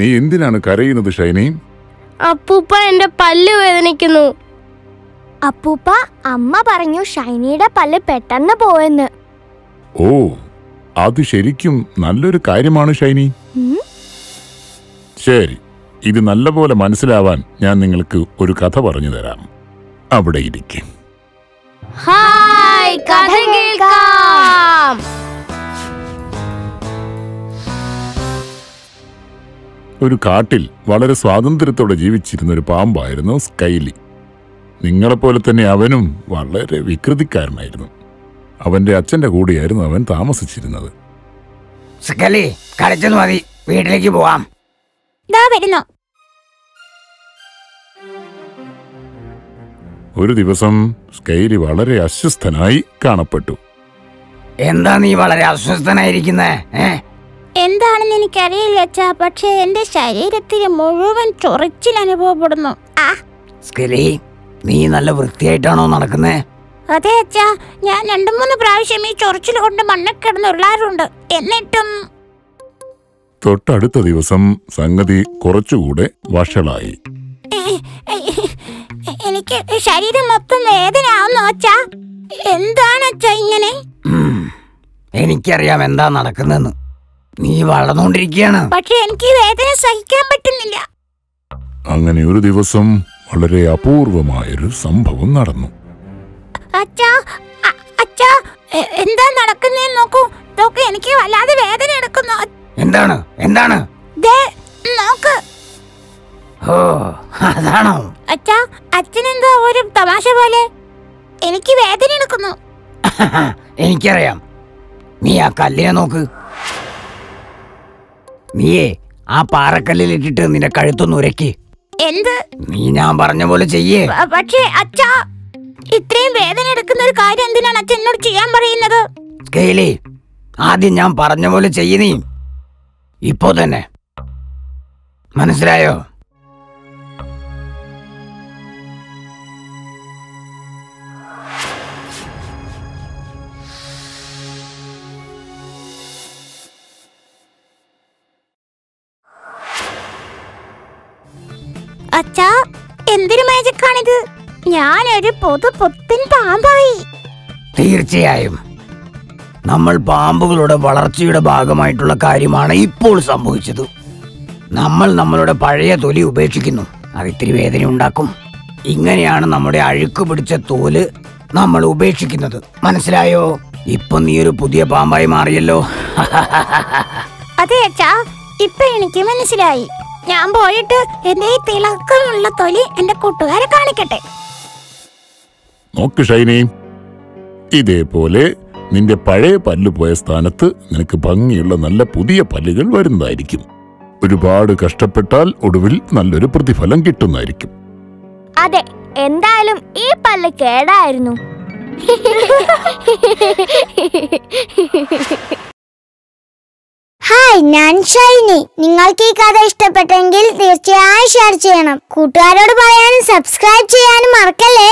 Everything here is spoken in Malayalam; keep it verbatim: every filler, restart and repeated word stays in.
നീ എന്തിനാണ് കരയുന്നത് ഷൈനി? അപ്പൂപ്പ എൻ്റെ പല്ല് വേദനിക്കുന്നു. അപ്പൂപ്പ, അമ്മ പറഞ്ഞു ഷൈനിയുടെ പല്ല് പെട്ടെന്ന് പോയെന്ന്. ഓ, അത് ശരിക്കും നല്ലൊരു കാര്യമാണ് ഷൈനി. ശരി, ഇത് നല്ലപോലെ മനസ്സിലാവാൻ ഞാൻ നിങ്ങൾക്ക് ഒരു കഥ പറഞ്ഞു തരാം. അവിടെ ഇരിക്കും. ഹായ്, കഥ കേൾക്കാം. ഒരു കാട്ടിൽ വളരെ സ്വാതന്ത്ര്യത്തോടെ ജീവിച്ചിരുന്ന ഒരു പാമ്പായിരുന്നു സ്കൈലി. നിങ്ങളെപ്പോലെ തന്നെ അവനും വളരെ വികൃതിക്കാരനായിരുന്നു. അവൻ്റെ അച്ഛൻ്റെ കൂടെയായിരുന്നു അവൻ താമസിച്ചിരുന്നത്. സ്കൈലി, കളിച്ചത് മതി, വീട്ടിലേക്ക് പോവാം. ഒരു ദിവസം സ്കൈലി വളരെ അസ്വസ്ഥനായി കാണപ്പെട്ടു. എന്താ നീ വളരെ അസ്വസ്ഥനായിരിക്കുന്നേ? എന്താണെന്ന് എനിക്കറിയില്ല അച്ഛാ, പക്ഷെ എന്റെ ശരീരത്തിൽ മുഴുവൻ ചൊറിച്ചിൽ അനുഭവപ്പെടുന്നു. സ്കൈലി, നീ നല്ല വൃത്തിയായിട്ടാണോ നടക്കുന്നേ? അതെ അച്ഛാ, ഞാൻ രണ്ടു മൂന്ന് പ്രാവശ്യം ഈ ചൊറിച്ചിൽ കൊണ്ട് മണ്ണിൽ കിടന്നുള്ളാറുണ്ട്. എന്നിട്ടും തൊട്ടടുത്ത ദിവസം സംഗതി കുറച്ചുകൂടെ വഷളായി. എനിക്ക് ശരീരം മൊത്തം വേദനയാവുന്നു അച്ഛാ. എന്താണ് അച്ഛാ ഇങ്ങനെ? എനിക്കറിയാം എന്താ നടക്കുന്നെന്ന്. നീ വളർന്നുകൊണ്ടിരിക്കുകയാണ്, പക്ഷെ എനിക്ക് വേദന സഹിക്കാൻ പറ്റുന്നില്ല. അങ്ങനെ ഒരു ദിവസം വളരെ അപൂർവമായൊരു സംഭവം നടന്നു. അച്ഛാ, അച്ഛാ, എന്താ നടക്കുന്നേന്ന് നോക്കൂ. നോക്ക്, എനിക്ക് വല്ലാതെ വേദന എടുക്കുന്നു. എന്താണ് എന്താണ്? ദേ നോക്ക്. ഓ, അതാണോ? അച്ഛാ, അച്ഛനെന്താ ഒരു തമാശ പോലെ. എനിക്ക് വേദന എടുക്കുന്നു. എനിക്കറിയാം, നീ ആ കല്ലിനെ നോക്ക്. നീയേ ആ പാറക്കല്ലിൽ ഇട്ടിട്ട് നിന്റെ കഴുത്തൊന്ന് ഉരക്കി. എന്ത്? നീ ഞാൻ പറഞ്ഞ പോലെ ചെയ്യേ. പക്ഷേ അച്ഛാ, ഇത്രയും വേദന എടുക്കുന്ന ഒരു കാര്യം എന്തിനാണ് അച്ഛൻ എന്നോട് ചെയ്യാൻ പറയുന്നത്? സ്കൈലി, ആദ്യം ഞാൻ പറഞ്ഞ പോലെ ചെയ്യ. നീ ഇപ്പോ തന്നെ മനസ്സിലായോ? അച്ഛാ, എന്തൊരു മാജിക്കാണിത്! ഞാനൊരു പൊതു പുത്തൻ പാമ്പായി. തീർച്ചയായും നമ്മൾ പാമ്പുകളുടെ വളർച്ചയുടെ ഭാഗമായിട്ടുള്ള കാര്യമാണ് ഇപ്പോൾ സംഭവിച്ചത്. നമ്മൾ നമ്മളുടെ പഴയ തൊലി ഉപേക്ഷിക്കുന്നു. അതിത്തിരി വേദന ഉണ്ടാക്കും. ഇങ്ങനെയാണ് നമ്മുടെ അഴുക്ക് പിടിച്ച തോല് നമ്മൾ ഉപേക്ഷിക്കുന്നത്. മനസ്സിലായോ? ഇപ്പൊ നീ ഒരു പുതിയ പാമ്പായി മാറിയല്ലോ. അതെ അച്ഛാ, ഇപ്പൊ എനിക്ക് മനസ്സിലായി. ഞാൻ പോയിട്ട് എന്റെ ഈ തിളക്കമുള്ള തൊലി എന്റെ കൂട്ടുകാരെ കാണിക്കട്ടെ. നോക്ക് ഷൈനി, ഇതേപോലെ നിന്റെ പഴയ പല്ല് പോയ സ്ഥാനത്ത് നിനക്ക് ഭംഗിയുള്ള നല്ല പുതിയ പല്ലുകൾ വരുന്നതായിരിക്കും. ഒരുപാട് കഷ്ടപ്പെട്ടാൽ ഒടുവിൽ നല്ലൊരു പ്രതിഫലം കിട്ടുന്നതായിരിക്കും. അതെ, എന്തായാലും ഈ പല്ല് കേടായിരുന്നു. ഹായ്, ഞാൻ ഷൈനി. നിങ്ങൾക്ക് ഈ കഥ ഇഷ്ടപ്പെട്ടെങ്കിൽ തീർച്ചയായും ഷെയർ ചെയ്യണം. കൂട്ടുകാരോട് പറയാനും സബ്സ്ക്രൈബ് ചെയ്യാനും മറക്കല്ലേ.